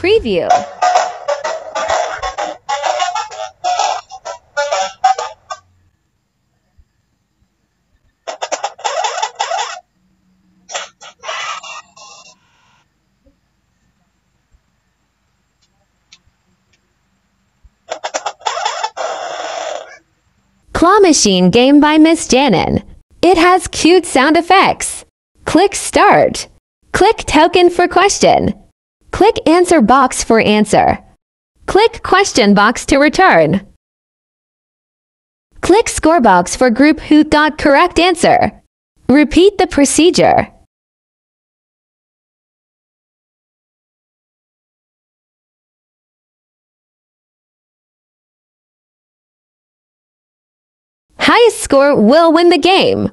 preview. Claw Machine game by MissJanin. It has cute sound effects. Click Start. Click Token for Question. Click Answer Box for Answer. Click Question Box to return. Click Score Box for group who got correct answer. Repeat the procedure. Highest score will win the game.